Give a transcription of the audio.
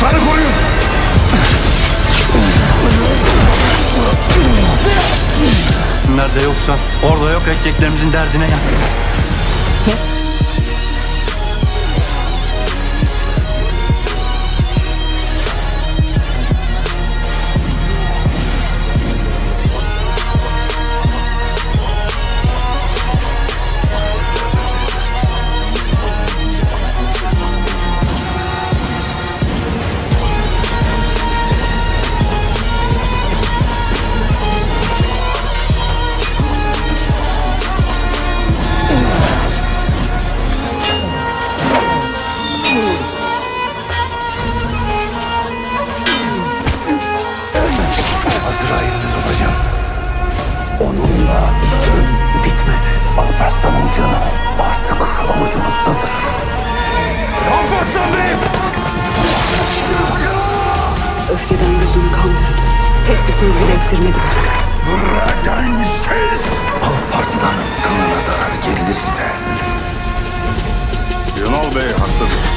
Sultanı koruyun. Nerede yoksa orada yok edeceklerimizin derdine yan. Onunla ölüm bitmedi. Alp Arsalan'ın canı artık avucumuzdadır. Alp Arsalan Bey'im! Öfkeden gözünü kandırdı. Tek bir söz bile ettirmedi bana. Buradan ses! Alp Arsalan'ın kılına zarar gelirse... Yunal Bey haklıdır.